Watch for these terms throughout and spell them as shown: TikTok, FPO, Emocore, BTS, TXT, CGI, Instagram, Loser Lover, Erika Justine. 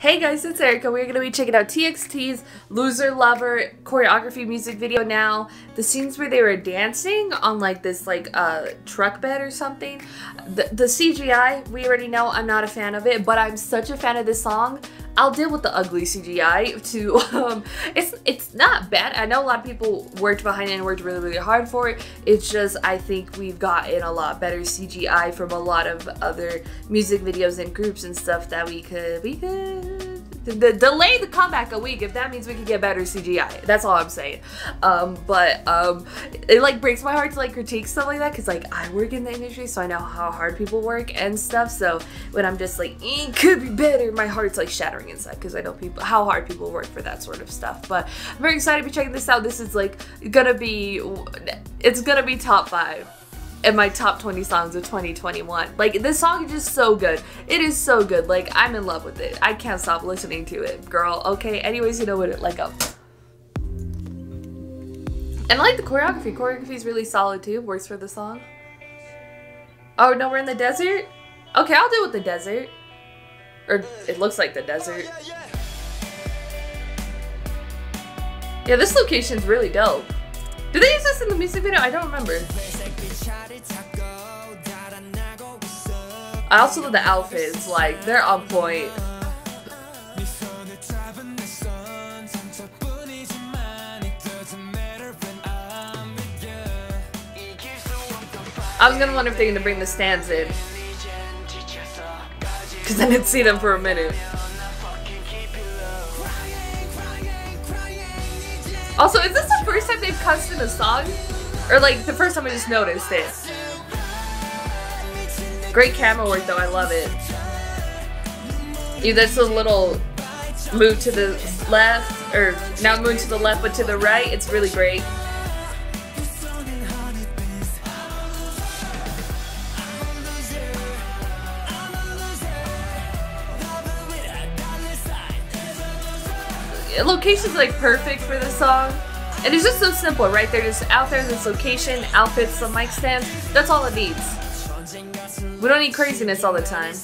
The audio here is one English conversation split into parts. Hey guys, it's Erika. We're going to be checking out TXT's Loser Lover choreography music video now. The scenes where they were dancing on like this truck bed or something. The CGI, we already know I'm not a fan of it, but I'm such a fan of this song. I'll deal with the ugly CGI too. It's not bad. I know a lot of people worked behind it and worked really, really hard for it. It's just I think we've gotten a lot better CGI from a lot of other music videos and groups and stuff that we could delay the comeback a week if that means we could get better CGI. That's all I'm saying. It like breaks my heart to like critique stuff like that because like I work in the industry, so I know how hard people work and stuff. So when I'm just like it could be better, my heart's like shattering inside because I know how hard people work for that sort of stuff. But I'm very excited to be checking this out. This is like gonna be top 5. And my top 20 songs of 2021. Like, this song is just so good. It is so good. Like, I'm in love with it. I can't stop listening to it, girl. Okay, anyways, you know what, like, and I like the choreography. Choreography is really solid, too. Works for the song. Oh, no, we're in the desert? Okay, I'll deal with the desert. Or, it looks like the desert. Yeah, this location's really dope. Did they use this in the music video? I don't remember. I also love the outfits, like, they're on point. I was gonna wonder if they're gonna bring the stands in. Cause I didn't see them for a minute. Also, is this the first time they've cussed in a song? Or like, the first time I just noticed it. Great camera work though, I love it. Yeah, that's a little move to the left, or not move to the left but to the right, it's really great. Location's like perfect for this song, and it's just so simple, right? They're just out there in this location, outfits, some mic stands. That's all it needs. We don't need craziness all the time.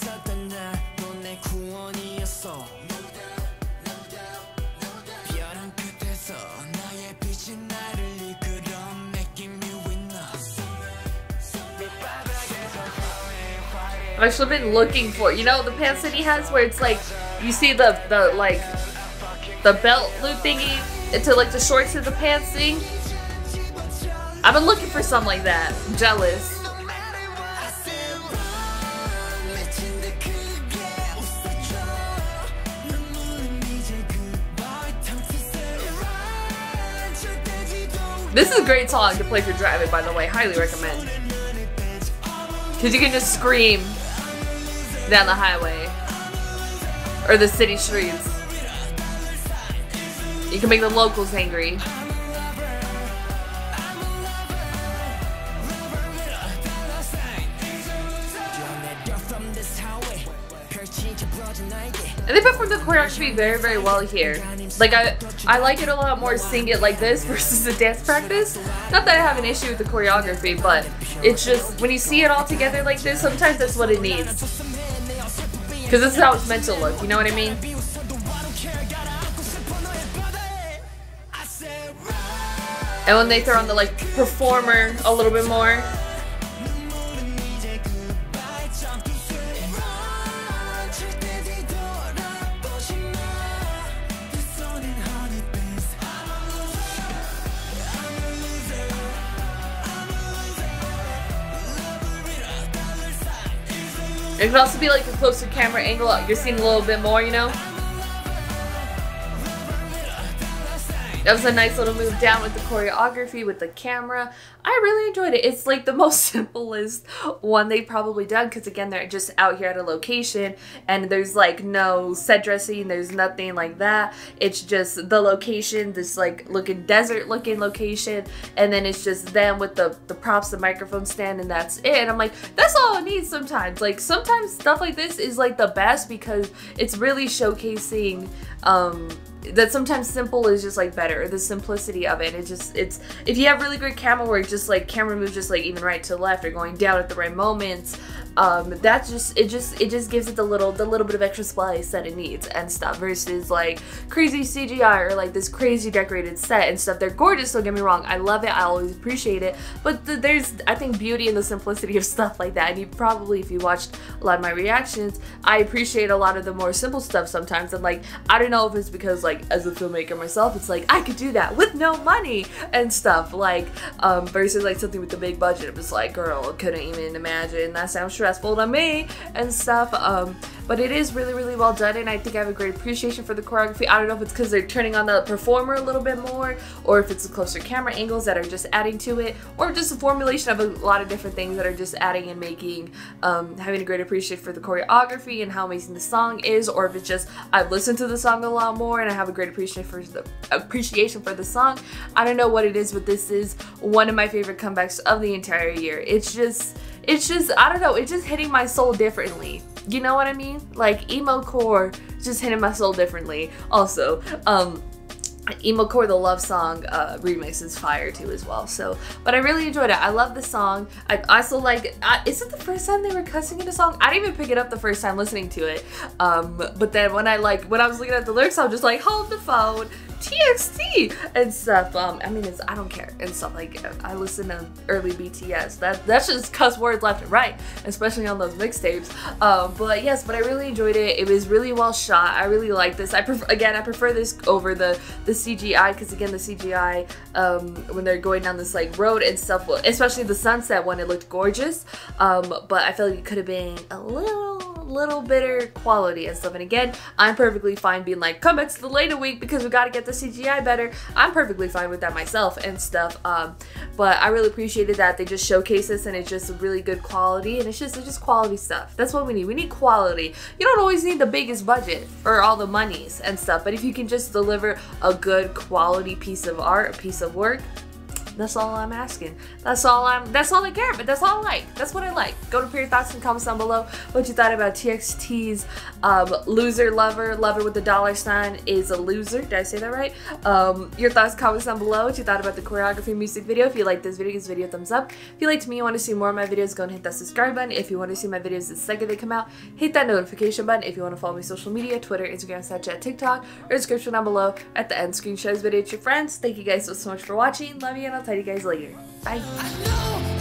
I've actually been looking for, you know, the pants that he has where it's like you see the belt loop thingy into like the shorts and the pants thing. I've been looking for something like that. I'm jealous. This is a great song to play for driving, by the way. Highly recommend. Because you can just scream down the highway or the city streets. You can make the locals angry. And they performed the choreography very, very well here. Like, I like it a lot more seeing it like this versus a dance practice. Not that I have an issue with the choreography, but it's just, when you see it all together like this, sometimes that's what it needs. Because this is how it's meant to look, you know what I mean? And when they throw on the like performer a little bit more. It could also be like a closer camera angle, you're seeing a little bit more, you know? That was a nice little move down with the choreography, with the camera. I really enjoyed it. It's like the most simplest one they've probably done because again, they're just out here at a location and there's like no set dressing, there's nothing like that. It's just the location, this like looking desert looking location, and then it's just them with the props, the microphone stand, and that's it. And I'm like, that's all it needs sometimes. Like sometimes stuff like this is like the best because it's really showcasing that sometimes simple is just like better, or the simplicity of it. It's just, it's, if you have really great camera work, just like camera moves just like even right to left or going down at the right moments, That's just it just gives it the little bit of extra splice that it needs and stuff, versus like crazy CGI or like this crazy decorated set and stuff. They're gorgeous, don't get me wrong, I love it, I always appreciate it, but there's, I think, beauty in the simplicity of stuff like that. And you probably, if you watched a lot of my reactions, I appreciate a lot of the more simple stuff sometimes. And like, I don't know if it's because like as a filmmaker myself, it's like I could do that with no money and stuff, like versus like something with the big budget, it was like, girl, couldn't even imagine, that sounds stressful to me and stuff. But it is really, really well done, and I think I have a great appreciation for the choreography. I don't know if it's because they're turning on the performer a little bit more, or if it's the closer camera angles that are just adding to it, or just a formulation of a lot of different things that are just adding and making, having a great appreciation for the choreography and how amazing the song is, or if it's just I've listened to the song a lot more and I have a great appreciation for the song. I don't know what it is, but this is one of my favorite comebacks of the entire year. It's just, I don't know, it's just hitting my soul differently. You know what I mean? Like, emo core just hitting my soul differently. Also, emo core, the love song remix is fire too as well. So, but I really enjoyed it. I love the song. I also like, is it the first time they were cussing in a song? I didn't even pick it up the first time listening to it. But then when I was looking at the lyrics, I was just like, hold the phone, TXT and stuff. I mean, it's, I don't care and stuff. Like, I listen to early BTS. That's just cuss words left and right, especially on those mixtapes. But yes, but I really enjoyed it. It was really well shot. I really like this. I prefer this over the CGI, because again, the CGI when they're going down this like road and stuff, especially the sunset one, it looked gorgeous. But I feel like it could have been a little better quality and stuff. And again, I'm perfectly fine being like, come back to the later week because we gotta get the CGI better. I'm perfectly fine with that myself and stuff. But I really appreciated that they just showcase this, and it's just really good quality, and it's just quality stuff. That's what we need. We need quality. You don't always need the biggest budget or all the monies and stuff, but if you can just deliver a good quality piece of art, a piece of work, that's all I'm asking. That's all I care about. That's all I like. That's what I like. Go to your thoughts and comments down below what you thought about TXT's Loser Lover. Lover with the $sign is a loser. Did I say that right? Your thoughts, comments down below what you thought about the choreography music video. If you like this video, give this video a thumbs up. If you liked me, you want to see more of my videos, go and hit that subscribe button. If you want to see my videos the second they come out, hit that notification button. If you want to follow me on social media, Twitter, Instagram, Snapchat, TikTok, or description down below at the end, screenshot this video to your friends. Thank you guys so much for watching. Love you, and I'll talk to you guys later. Bye.